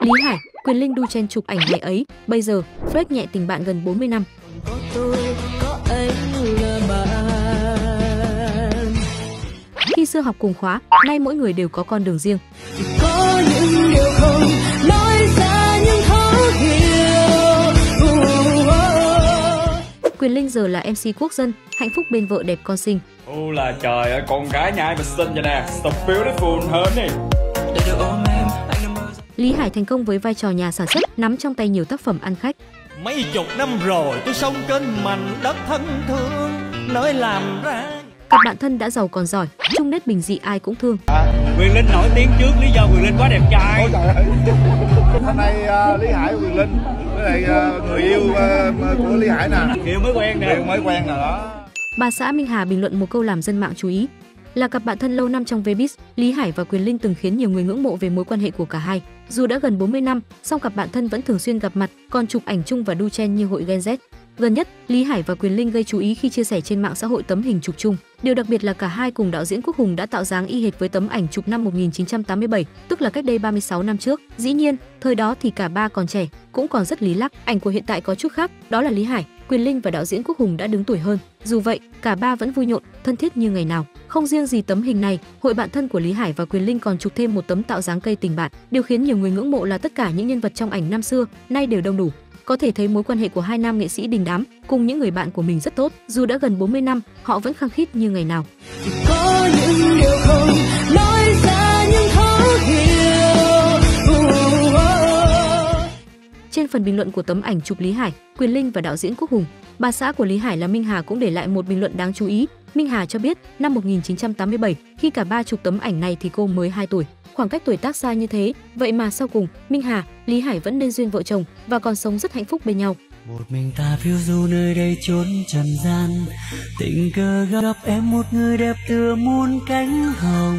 Lý Hải, Quyền Linh đu chen chụp ảnh ngày ấy, bây giờ flex nhẹ tình bạn gần 40 năm. Khi xưa học cùng khóa, nay mỗi người đều có con đường riêng. Chỉ có những điều không nói ra nhưng khó hiểu. Quyền Linh giờ là MC quốc dân, hạnh phúc bên vợ đẹp con xinh. Ô là trời ơi, con gái nhà ai mà xinh vậy nè, so beautiful hơn đi. Lý Hải thành công với vai trò nhà sản xuất, nắm trong tay nhiều tác phẩm ăn khách. Mấy chục năm rồi tôi sống trên mảnh đất thân thương, nơi làm ra. Cặp bạn thân đã giàu còn giỏi, chung nét bình dị ai cũng thương. Quyền Linh nổi tiếng trước lý do Quyền Linh quá đẹp trai. Ôi trời ơi. Hôm nay Lý Hải, Quyền Linh với lại người yêu của Lý Hải nè. Kiểu mới quen nè. Kiểu mới quen nè đó. Bà xã Minh Hà bình luận một câu làm dân mạng chú ý. Là cặp bạn thân lâu năm trong Vbiz, Lý Hải và Quyền Linh từng khiến nhiều người ngưỡng mộ về mối quan hệ của cả hai. Dù đã gần 40 năm, song cặp bạn thân vẫn thường xuyên gặp mặt, còn chụp ảnh chung và đu chen như hội Gen Z. Gần nhất, Lý Hải và Quyền Linh gây chú ý khi chia sẻ trên mạng xã hội tấm hình chụp chung. Điều đặc biệt là cả hai cùng đạo diễn Quốc Hùng đã tạo dáng y hệt với tấm ảnh chụp năm 1987, tức là cách đây 36 năm trước. Dĩ nhiên, thời đó thì cả ba còn trẻ, cũng còn rất lý lắc. Ảnh của hiện tại có chút khác, đó là Lý Hải, Quyền Linh và đạo diễn Quốc Hùng đã đứng tuổi hơn. Dù vậy, cả ba vẫn vui nhộn, thân thiết như ngày nào. Không riêng gì tấm hình này, hội bạn thân của Lý Hải và Quyền Linh còn chụp thêm một tấm tạo dáng cây tình bạn. Điều khiến nhiều người ngưỡng mộ là tất cả những nhân vật trong ảnh năm xưa, nay đều đông đủ. Có thể thấy mối quan hệ của hai nam nghệ sĩ đình đám cùng những người bạn của mình rất tốt. Dù đã gần 40 năm, họ vẫn khăng khít như ngày nào. Chỉ có những điều không nói ra nhưng khó hiểu. Trên phần bình luận của tấm ảnh chụp Lý Hải, Quyền Linh và đạo diễn Quốc Hùng, bà xã của Lý Hải là Minh Hà cũng để lại một bình luận đáng chú ý. Minh Hà cho biết, năm 1987, khi cả ba chụp tấm ảnh này thì cô mới 2 tuổi. Khoảng cách tuổi tác xa như thế, vậy mà sau cùng, Minh Hà, Lý Hải vẫn nên duyên vợ chồng và còn sống rất hạnh phúc bên nhau. Một mình ta phiêu du nơi đây chốn trần gian, tình cờ gặp em một người đẹp tựa muôn cánh hồng.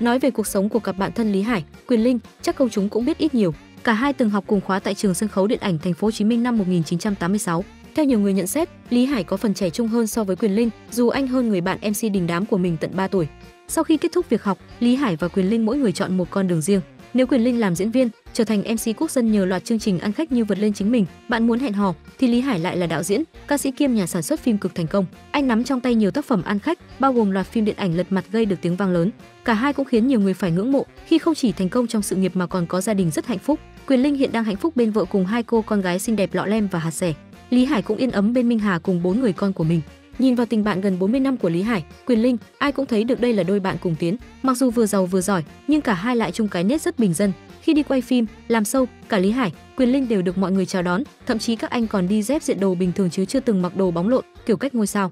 Nói về cuộc sống của cặp bạn thân Lý Hải, Quyền Linh, chắc công chúng cũng biết ít nhiều. Cả hai từng học cùng khóa tại trường sân khấu điện ảnh Thành phố Hồ Chí Minh năm 1986. Theo nhiều người nhận xét, Lý Hải có phần trẻ trung hơn so với Quyền Linh, dù anh hơn người bạn MC đình đám của mình tận 3 tuổi. Sau khi kết thúc việc học, Lý Hải và Quyền Linh mỗi người chọn một con đường riêng. Nếu Quyền Linh làm diễn viên, trở thành MC quốc dân nhờ loạt chương trình ăn khách như Vượt Lên Chính Mình, Bạn Muốn Hẹn Hò, thì Lý Hải lại là đạo diễn, ca sĩ kiêm nhà sản xuất phim cực thành công. Anh nắm trong tay nhiều tác phẩm ăn khách, bao gồm loạt phim điện ảnh lật mặt gây được tiếng vang lớn. Cả hai cũng khiến nhiều người phải ngưỡng mộ khi không chỉ thành công trong sự nghiệp mà còn có gia đình rất hạnh phúc. Quyền Linh hiện đang hạnh phúc bên vợ cùng hai cô con gái xinh đẹp Lọ Lem và Hạt Sẻ. Lý Hải cũng yên ấm bên Minh Hà cùng 4 người con của mình. Nhìn vào tình bạn gần 40 năm của Lý Hải, Quyền Linh, ai cũng thấy được đây là đôi bạn cùng tiến. Mặc dù vừa giàu vừa giỏi, nhưng cả hai lại chung cái nét rất bình dân. Khi đi quay phim, làm show, cả Lý Hải, Quyền Linh đều được mọi người chào đón, thậm chí các anh còn đi dép diện đồ bình thường chứ chưa từng mặc đồ bóng lộn, kiểu cách ngôi sao.